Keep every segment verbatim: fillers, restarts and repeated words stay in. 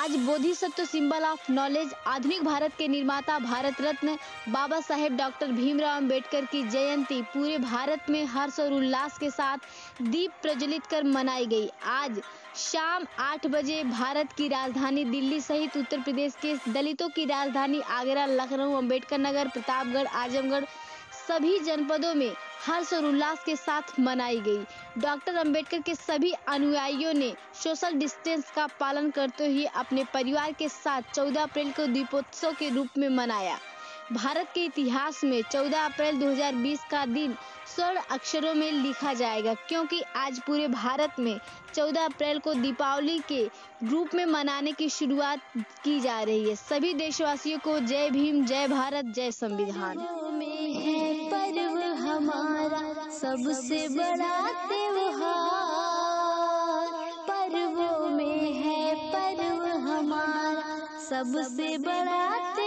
आज Bodhisattva symbol of knowledge आधुनिक भारत के निर्माता भारत रत्न बाबा साहेब डॉक्टर भीमराव अंबेडकर की जयंती पूरे भारत में हर्ष और उल्लास के साथ दीप प्रज्वलित कर मनाई गई। आज शाम आठ बजे भारत की राजधानी दिल्ली सहित उत्तर प्रदेश के दलितों की राजधानी आगरा, लखनऊ, अंबेडकर नगर, प्रतापगढ़, आजमगढ़ सभी जनपदों में हर्ष और उल्लास के साथ मनाई गई। डॉक्टर अंबेडकर के सभी अनुयायियों ने सोशल डिस्टेंस का पालन करते हुए अपने परिवार के साथ चौदह अप्रैल को दीपोत्सव के रूप में मनाया। भारत के इतिहास में चौदह अप्रैल दो हज़ार बीस का दिन स्वर्ण अक्षरों में लिखा जाएगा, क्योंकि आज पूरे भारत में चौदह अप्रैल को दीपावली के रूप में मनाने की शुरुआत की जा रही है। सभी देशवासियों को जय भीम, जय भारत, जय संविधान। पर्व हमारा सबसे बड़ा त्योहार, पर्वों में है पर्व हमारा सबसे बड़ा त्योहार।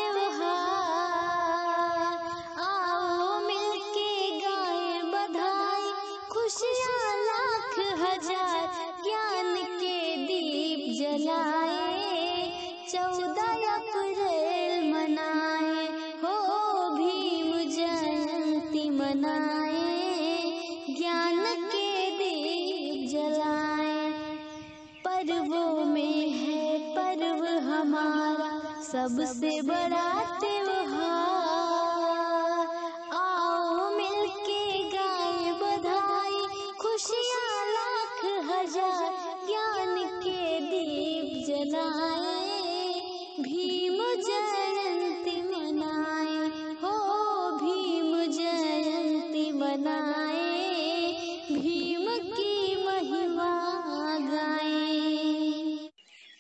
खुशियाँ लाख हजार ज्ञान के दीप जलाए, चौदह अप्रैल मनाए, हो भीम जयंती मनाए, ज्ञान के दीप जलाए। पर्वों में है पर्व हमारा सबसे बड़ा त्योहार। खुशियाँ लाख हजार ज्ञान के दीप जलाए, भीम जयंती मनाए, हो भीम जयंती मनाए, भीम की महिमा गाए।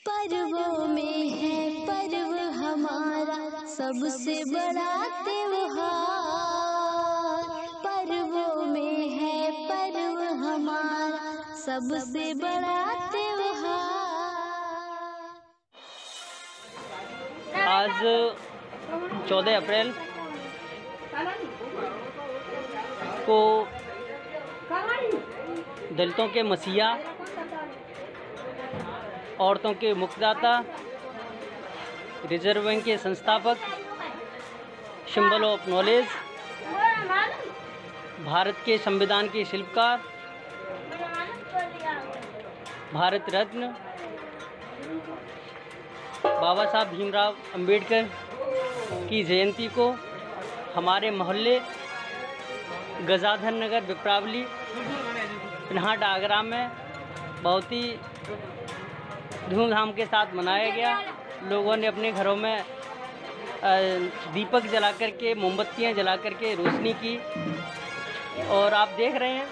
पर्वों में है पर्व हमारा सबसे बड़ा त्योहार, पर्वों में है पर्व हमारा सबसे बड़ा त्योहार। आज चौदह अप्रैल को दलितों के मसीहा, औरतों के मुक्तदाता, रिजर्व बैंक के संस्थापक, सिंबल ऑफ नॉलेज, भारत के संविधान के शिल्पकार, भारत रत्न बाबा साहब भीमराव अंबेडकर की जयंती को हमारे मोहल्ले गजाधर नगर विक्रावली पिनहाट आगरा में बहुत ही धूमधाम के साथ मनाया गया। लोगों ने अपने घरों में दीपक जला करके, मोमबत्तियाँ जला करके रोशनी की, और आप देख रहे हैं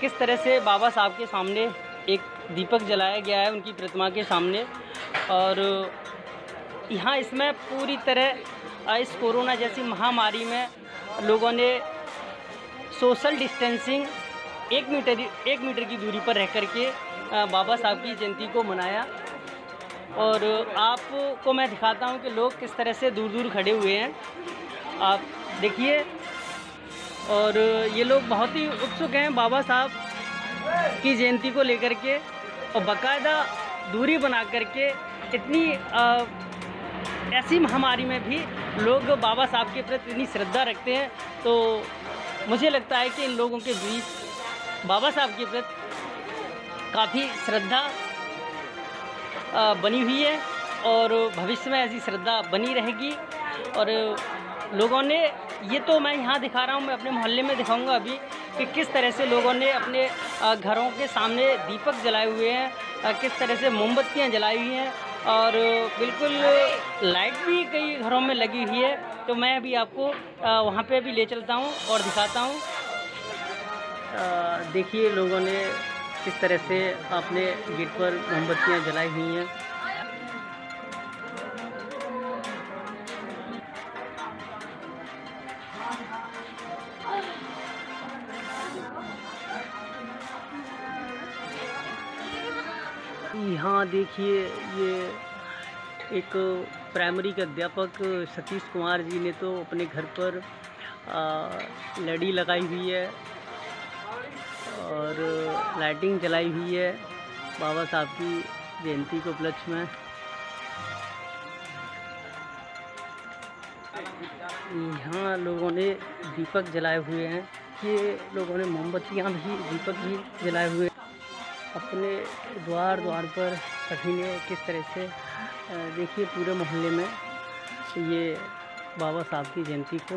किस तरह से बाबा साहब के सामने एक दीपक जलाया गया है, उनकी प्रतिमा के सामने। और यहाँ इसमें पूरी तरह इस कोरोना जैसी महामारी में लोगों ने सोशल डिस्टेंसिंग एक मीटर एक मीटर की दूरी पर रह करके बाबा साहब की जयंती को मनाया। और आपको मैं दिखाता हूँ कि लोग किस तरह से दूर दूर खड़े हुए हैं, आप देखिए। और ये लोग बहुत ही उत्सुक हैं बाबा साहब की जयंती को लेकर के, और बाकायदा दूरी बना करके इतनी आ, ऐसी महामारी में भी लोग बाबा साहब के प्रति इतनी श्रद्धा रखते हैं। तो मुझे लगता है कि इन लोगों के बीच बाबा साहब के प्रति काफ़ी श्रद्धा आ, बनी हुई है, और भविष्य में ऐसी श्रद्धा बनी रहेगी। और लोगों ने, ये तो मैं यहाँ दिखा रहा हूँ, मैं अपने मोहल्ले में दिखाऊंगा अभी कि किस तरह से लोगों ने अपने घरों के सामने दीपक जलाए हुए हैं, किस तरह से मोमबत्तियाँ जलाई हुई हैं, और बिल्कुल लाइट भी कई घरों में लगी हुई है। तो मैं अभी आपको वहाँ पे भी ले चलता हूँ और दिखाता हूँ। देखिए लोगों ने किस तरह से अपने गेट पर मोमबत्तियाँ जलाई हुई हैं। यहाँ देखिए, ये एक प्राइमरी के अध्यापक सतीश कुमार जी ने तो अपने घर पर लड़ी लगाई हुई है और लाइटिंग जलाई हुई है बाबा साहब की जयंती के उपलक्ष्य में। यहाँ लोगों ने दीपक जलाए हुए हैं, ये लोगों ने मोमबत्तियाँ भी, दीपक भी जलाए हुए, अपने द्वार द्वार पर सभी ने किस तरह से, देखिए पूरे मोहल्ले में ये बाबा साहब की जयंती को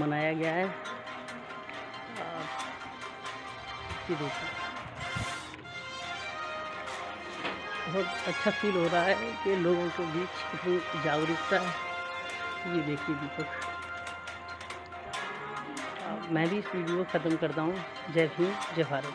मनाया गया है। ये देखिए बहुत अच्छा फील हो रहा है कि लोगों के बीच कितनी जागरूकता है। ये देखिए दीपक। मैं भी इस वीडियो को ख़त्म करता हूँ। जय हिंद, जय भारत।